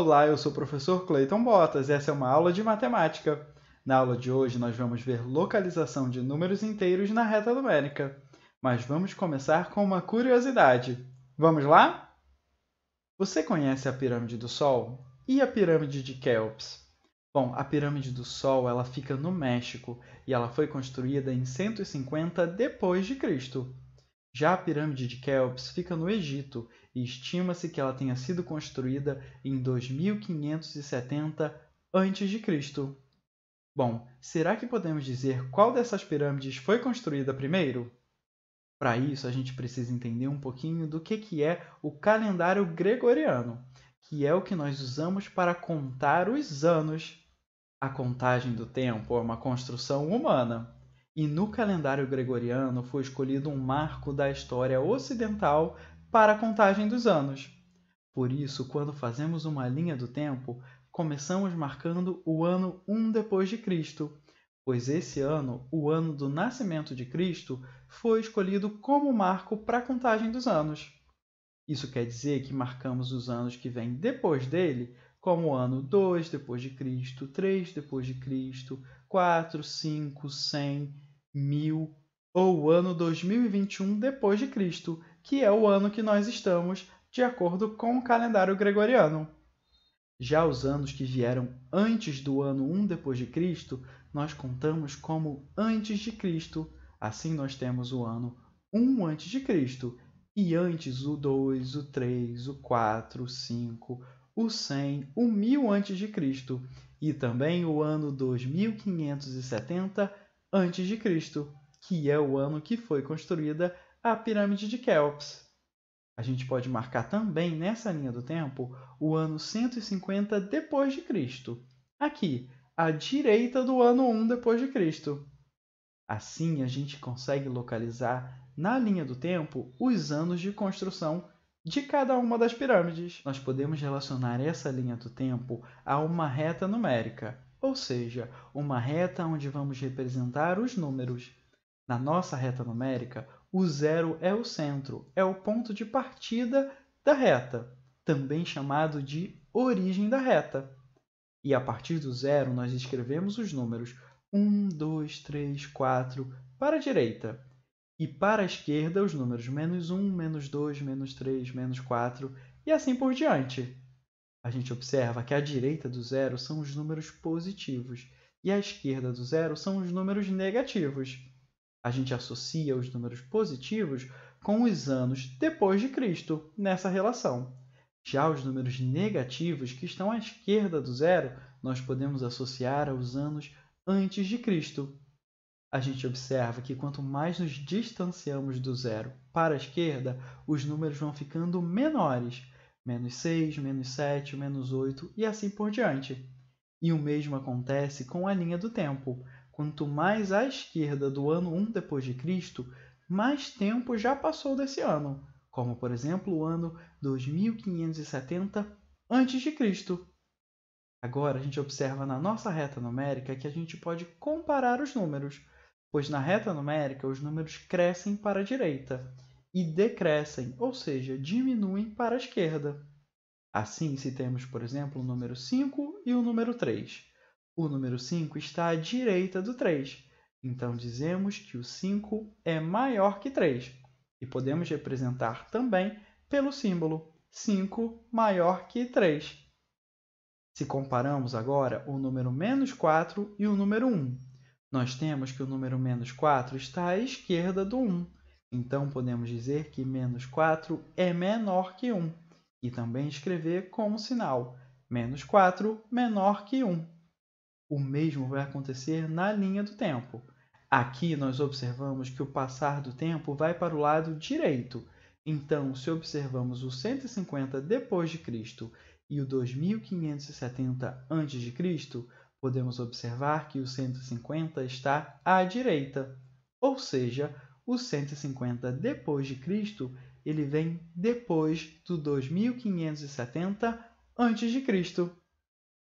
Olá, eu sou o professor Clayton Botas e essa é uma aula de matemática. Na aula de hoje, nós vamos ver localização de números inteiros na reta numérica. Mas vamos começar com uma curiosidade. Vamos lá? Você conhece a Pirâmide do Sol e a Pirâmide de Quéops? Bom, a Pirâmide do Sol ela fica no México e ela foi construída em 150 depois de Cristo. Já a Pirâmide de Quéops fica no Egito e estima-se que ela tenha sido construída em 2570 a.C. Bom, será que podemos dizer qual dessas pirâmides foi construída primeiro? Para isso, a gente precisa entender um pouquinho do que é o calendário gregoriano, que é o que nós usamos para contar os anos. A contagem do tempo é uma construção humana. E no calendário gregoriano foi escolhido um marco da história ocidental para a contagem dos anos. Por isso, quando fazemos uma linha do tempo, começamos marcando o ano 1 depois de Cristo, pois esse ano, o ano do nascimento de Cristo, foi escolhido como marco para a contagem dos anos. Isso quer dizer que marcamos os anos que vêm depois dele, como o ano 2 depois de Cristo, 3 depois de Cristo, 4, 5, 100, 1000 ou o ano 2021 depois de Cristo, que é o ano que nós estamos de acordo com o calendário gregoriano. Já os anos que vieram antes do ano 1 depois de Cristo, nós contamos como antes de Cristo. Assim nós temos o ano 1 antes de Cristo e antes o 2, o 3, o 4, o 5, o 100, o 1000 antes de Cristo. E também o ano 2570 a.C., que é o ano que foi construída a Pirâmide de Quéops. A gente pode marcar também nessa linha do tempo o ano 150 depois de Cristo, aqui, à direita do ano 1 depois de Cristo. Assim, a gente consegue localizar na linha do tempo os anos de construção de cada uma das pirâmides. Nós podemos relacionar essa linha do tempo a uma reta numérica, ou seja, uma reta onde vamos representar os números. Na nossa reta numérica, o zero é o centro, é o ponto de partida da reta, também chamado de origem da reta. E a partir do zero, nós escrevemos os números 1, 2, 3, 4 para a direita. E para a esquerda, os números menos 1, menos 2, menos 3, menos 4 e assim por diante. A gente observa que à direita do zero são os números positivos e à esquerda do zero são os números negativos. A gente associa os números positivos com os anos depois de Cristo nessa relação. Já os números negativos que estão à esquerda do zero, nós podemos associar aos anos antes de Cristo. A gente observa que quanto mais nos distanciamos do zero para a esquerda, os números vão ficando menores. Menos 6, menos 7, menos 8 e assim por diante. E o mesmo acontece com a linha do tempo. Quanto mais à esquerda do ano 1 depois de Cristo, mais tempo já passou desse ano. Como, por exemplo, o ano 2570 a.C. Agora, a gente observa na nossa reta numérica que a gente pode comparar os números, pois na reta numérica os números crescem para a direita e decrescem, ou seja, diminuem para a esquerda. Assim, se temos, por exemplo, o número 5 e o número 3. O número 5 está à direita do 3, então dizemos que o 5 é maior que 3, e podemos representar também pelo símbolo 5 maior que 3. Se comparamos agora o número menos 4 e o número 1, nós temos que o número menos 4 está à esquerda do 1. Então, podemos dizer que menos 4 é menor que 1. E também escrever com o sinal menos 4 menor que 1. O mesmo vai acontecer na linha do tempo. Aqui, nós observamos que o passar do tempo vai para o lado direito. Então, se observamos o 150 depois de Cristo e o 2570 a.C., podemos observar que o 150 está à direita, ou seja, o 150 depois de Cristo, ele vem depois do 2570 antes de Cristo.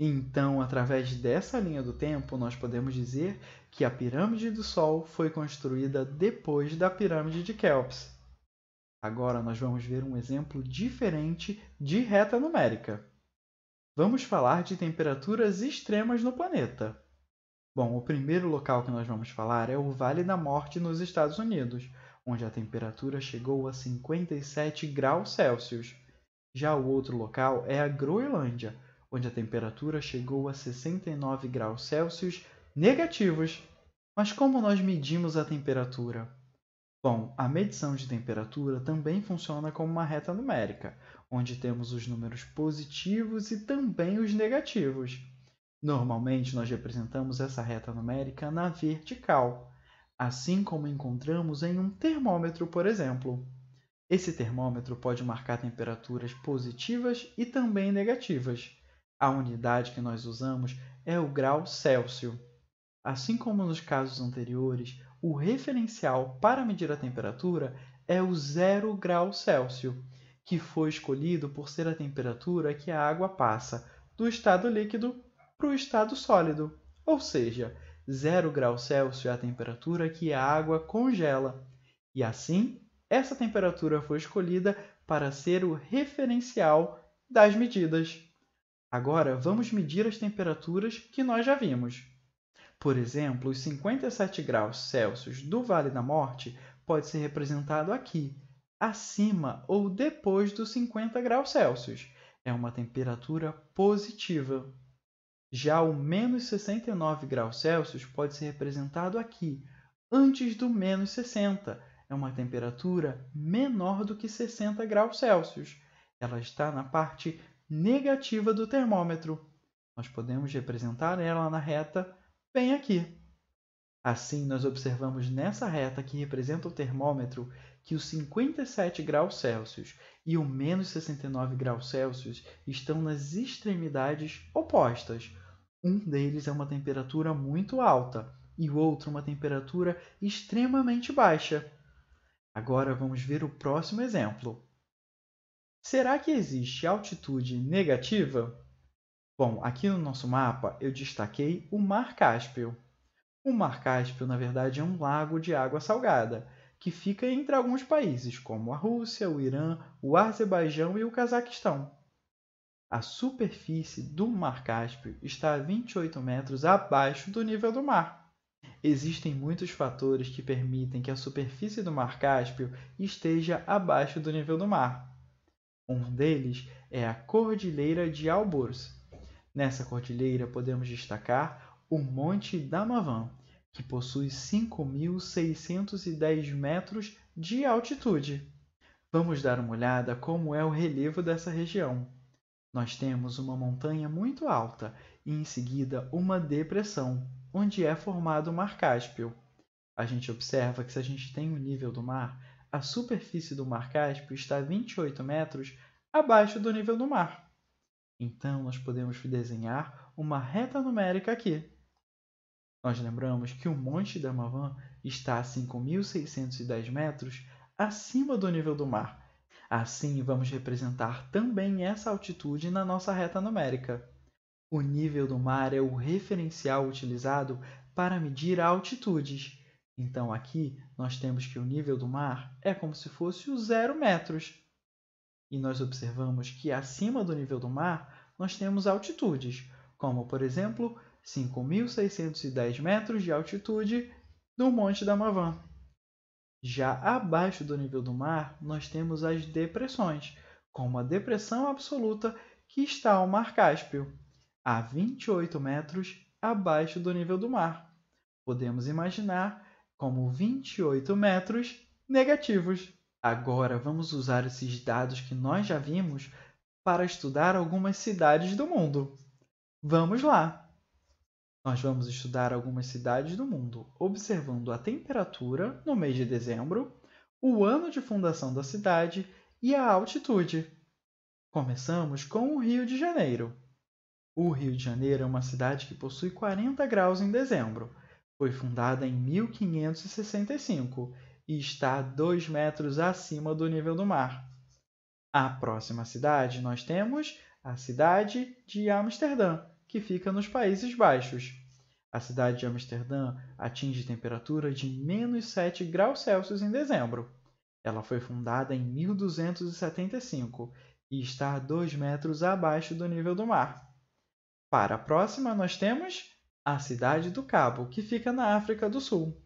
Então, através dessa linha do tempo, nós podemos dizer que a Pirâmide do Sol foi construída depois da Pirâmide de Quéops. Agora nós vamos ver um exemplo diferente de reta numérica. Vamos falar de temperaturas extremas no planeta. Bom, o primeiro local que nós vamos falar é o Vale da Morte, nos Estados Unidos, onde a temperatura chegou a 57 graus Celsius. Já o outro local é a Groenlândia, onde a temperatura chegou a 69 graus Celsius negativos. Mas como nós medimos a temperatura? Bom, a medição de temperatura também funciona como uma reta numérica, onde temos os números positivos e também os negativos. Normalmente, nós representamos essa reta numérica na vertical, assim como encontramos em um termômetro, por exemplo. Esse termômetro pode marcar temperaturas positivas e também negativas. A unidade que nós usamos é o grau Celsius. Assim como nos casos anteriores, o referencial para medir a temperatura é o 0 grau Celsius, que foi escolhido por ser a temperatura que a água passa do estado líquido para o estado sólido, ou seja, 0 grau Celsius é a temperatura que a água congela, e assim essa temperatura foi escolhida para ser o referencial das medidas. Agora vamos medir as temperaturas que nós já vimos. Por exemplo, os 57 graus Celsius do Vale da Morte pode ser representado aqui, acima ou depois dos 50 graus Celsius. É uma temperatura positiva. Já o menos 69 graus Celsius pode ser representado aqui, antes do menos 60. É uma temperatura menor do que 60 graus Celsius. Ela está na parte negativa do termômetro. Nós podemos representar ela na reta bem aqui. Assim, nós observamos nessa reta que representa o termômetro que os 57 graus Celsius e o menos 69 graus Celsius estão nas extremidades opostas. Um deles é uma temperatura muito alta e o outro uma temperatura extremamente baixa. Agora vamos ver o próximo exemplo. Será que existe altitude negativa? Bom, aqui no nosso mapa eu destaquei o Mar Cáspio. O Mar Cáspio, na verdade, é um lago de água salgada, que fica entre alguns países, como a Rússia, o Irã, o Azerbaijão e o Cazaquistão. A superfície do Mar Cáspio está a 28 metros abaixo do nível do mar. Existem muitos fatores que permitem que a superfície do Mar Cáspio esteja abaixo do nível do mar. Um deles é a Cordilheira de Alborz. Nessa cordilheira podemos destacar o Monte Damavand, que possui 5.610 metros de altitude. Vamos dar uma olhada como é o relevo dessa região. Nós temos uma montanha muito alta e, em seguida, uma depressão, onde é formado o Mar Cáspio. A gente observa que, se a gente tem o nível do mar, a superfície do Mar Cáspio está 28 metros abaixo do nível do mar. Então, nós podemos desenhar uma reta numérica aqui. Nós lembramos que o Monte Damavand está a 5.610 metros acima do nível do mar. Assim, vamos representar também essa altitude na nossa reta numérica. O nível do mar é o referencial utilizado para medir altitudes. Então, aqui, nós temos que o nível do mar é como se fosse o 0 metros. E nós observamos que acima do nível do mar, nós temos altitudes, como, por exemplo, 5.610 metros de altitude do Monte Damavand. Já abaixo do nível do mar, nós temos as depressões, como a depressão absoluta que está o Mar Cáspio, a 28 metros abaixo do nível do mar. Podemos imaginar como 28 metros negativos. Agora vamos usar esses dados que nós já vimos para estudar algumas cidades do mundo. Vamos lá! Nós vamos estudar algumas cidades do mundo, observando a temperatura no mês de dezembro, o ano de fundação da cidade e a altitude. Começamos com o Rio de Janeiro. O Rio de Janeiro é uma cidade que possui 40 graus em dezembro. Foi fundada em 1565 e está a 2 metros acima do nível do mar. A próxima cidade nós temos a cidade de Amsterdã, que fica nos Países Baixos. A cidade de Amsterdã atinge temperatura de menos 7 graus Celsius em dezembro. Ela foi fundada em 1275 e está a 2 metros abaixo do nível do mar. Para a próxima, nós temos a Cidade do Cabo, que fica na África do Sul.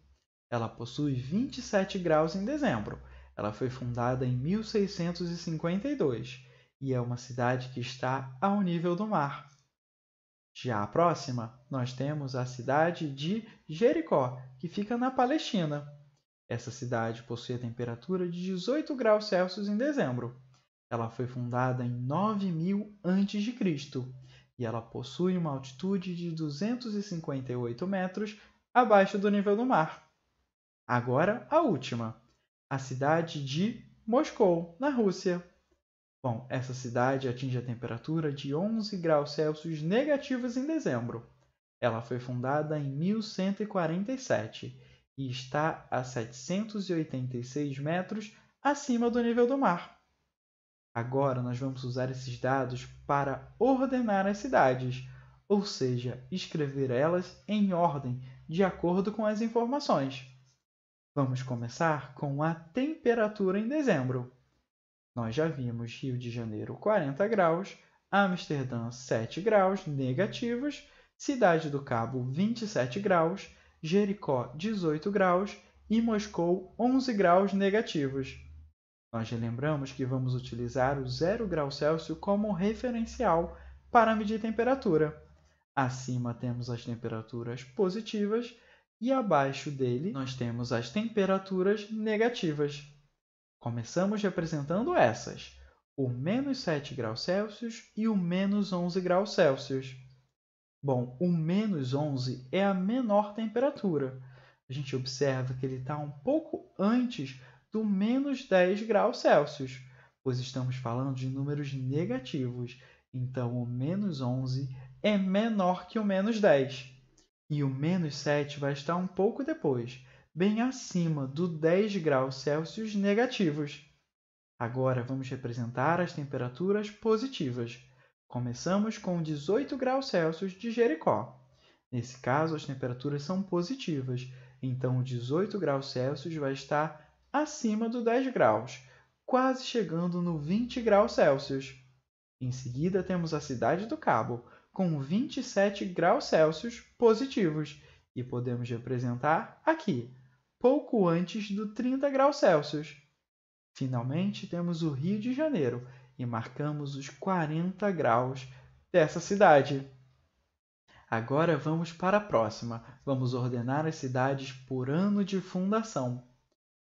Ela possui 27 graus em dezembro. Ela foi fundada em 1652 e é uma cidade que está ao nível do mar. Já a próxima, nós temos a cidade de Jericó, que fica na Palestina. Essa cidade possui a temperatura de 18 graus Celsius em dezembro. Ela foi fundada em 9000 a.C. e ela possui uma altitude de 258 metros abaixo do nível do mar. Agora, a última, a cidade de Moscou, na Rússia. Bom, essa cidade atinge a temperatura de 11 graus Celsius negativos em dezembro. Ela foi fundada em 1147 e está a 786 metros acima do nível do mar. Agora, nós vamos usar esses dados para ordenar as cidades, ou seja, escrever elas em ordem, de acordo com as informações. Vamos começar com a temperatura em dezembro. Nós já vimos Rio de Janeiro 40 graus, Amsterdã 7 graus negativos, Cidade do Cabo 27 graus, Jericó 18 graus e Moscou 11 graus negativos. Nós relembramos que vamos utilizar o 0 grau Celsius como referencial para medir temperatura. Acima temos as temperaturas positivas e abaixo dele nós temos as temperaturas negativas. Começamos representando essas, o menos 7 graus Celsius e o menos 11 graus Celsius. Bom, o menos 11 é a menor temperatura. A gente observa que ele está um pouco antes do menos 10 graus Celsius, pois estamos falando de números negativos, então o menos 11 é menor que o menos 10. E o menos 7 vai estar um pouco depois, bem acima do 10 graus Celsius negativos. Agora vamos representar as temperaturas positivas. Começamos com 18 graus Celsius de Jericó. Nesse caso, as temperaturas são positivas, então 18 graus Celsius vai estar acima do 10 graus, quase chegando no 20 graus Celsius. Em seguida, temos a Cidade do Cabo, com 27 graus Celsius positivos, e podemos representar aqui, pouco antes do 30 graus Celsius. Finalmente, temos o Rio de Janeiro, e marcamos os 40 graus dessa cidade. Agora vamos para a próxima. Vamos ordenar as cidades por ano de fundação.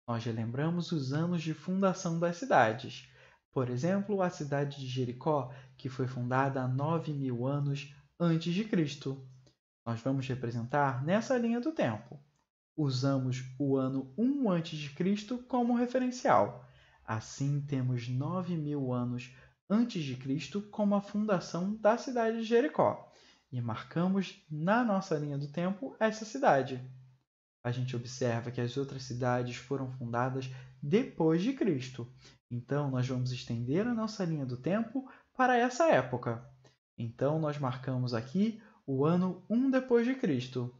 Nós relembramos os anos de fundação das cidades. Por exemplo, a cidade de Jericó, que foi fundada há 9000 anos antes de Cristo. Nós vamos representar nessa linha do tempo. Usamos o ano 1 antes de Cristo como referencial. Assim, temos 9000 anos antes de Cristo como a fundação da cidade de Jericó. E marcamos na nossa linha do tempo essa cidade. A gente observa que as outras cidades foram fundadas depois de Cristo. Então, nós vamos estender a nossa linha do tempo para essa época. Então, nós marcamos aqui o ano 1 depois de Cristo.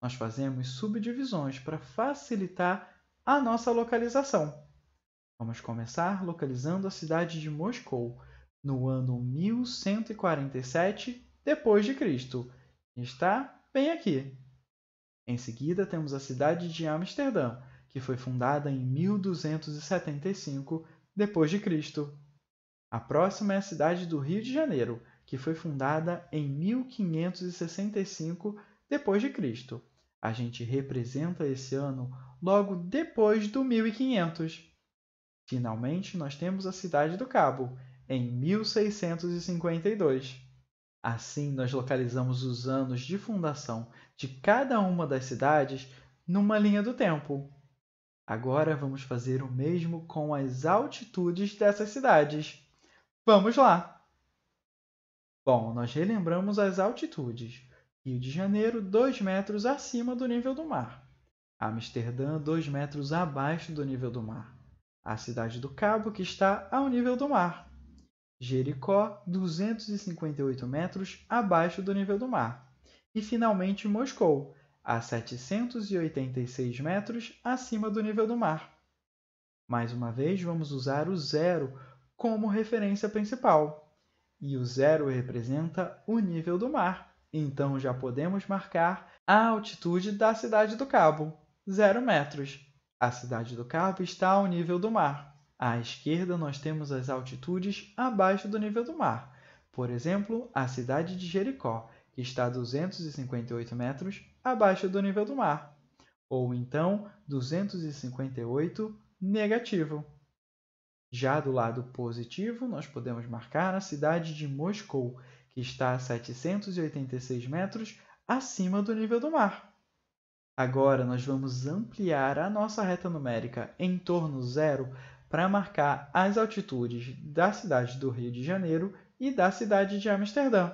Nós fazemos subdivisões para facilitar a nossa localização. Vamos começar localizando a cidade de Moscou, no ano 1147 depois de Cristo. Está bem aqui. Em seguida, temos a cidade de Amsterdã, que foi fundada em 1275 d.C. A próxima é a cidade do Rio de Janeiro, que foi fundada em 1565 d.C. A gente representa esse ano logo depois do 1500. Finalmente, nós temos a cidade do Cabo, em 1652. Assim, nós localizamos os anos de fundação de cada uma das cidades numa linha do tempo. Agora, vamos fazer o mesmo com as altitudes dessas cidades. Vamos lá! Bom, nós relembramos as altitudes. Rio de Janeiro, 2 metros acima do nível do mar. Amsterdã, 2 metros abaixo do nível do mar. A Cidade do Cabo, que está ao nível do mar. Jericó, 258 metros abaixo do nível do mar. E, finalmente, Moscou, a 786 metros acima do nível do mar. Mais uma vez, vamos usar o 0 como referência principal. e o zero representa o nível do mar. Então já podemos marcar a altitude da Cidade do Cabo, 0 metros. A Cidade do Cabo está ao nível do mar. À esquerda nós temos as altitudes abaixo do nível do mar. Por exemplo, a cidade de Jericó, que está a 258 metros abaixo do nível do mar. Ou então, 258 negativo. Já do lado positivo, nós podemos marcar a cidade de Moscou, que está a 786 metros acima do nível do mar. Agora, nós vamos ampliar a nossa reta numérica em torno zero para marcar as altitudes da cidade do Rio de Janeiro e da cidade de Amsterdã.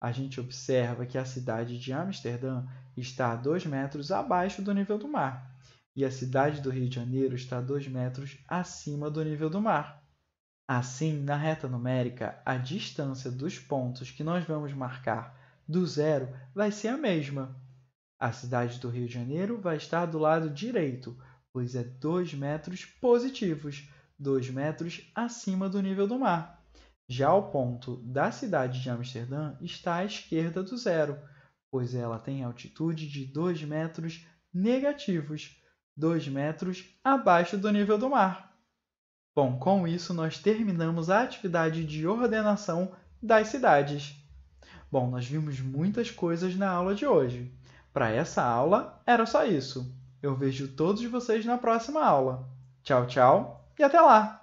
A gente observa que a cidade de Amsterdã está a 2 metros abaixo do nível do mar e a cidade do Rio de Janeiro está a 2 metros acima do nível do mar. Assim, na reta numérica, a distância dos pontos que nós vamos marcar do zero vai ser a mesma. A cidade do Rio de Janeiro vai estar do lado direito, pois é 2 metros positivos, 2 metros acima do nível do mar. Já o ponto da cidade de Amsterdã está à esquerda do zero, pois ela tem altitude de 2 metros negativos, 2 metros abaixo do nível do mar. Bom, com isso nós terminamos a atividade de ordenação das cidades. Bom, nós vimos muitas coisas na aula de hoje. Para essa aula, era só isso. Eu vejo todos vocês na próxima aula. Tchau, tchau e até lá!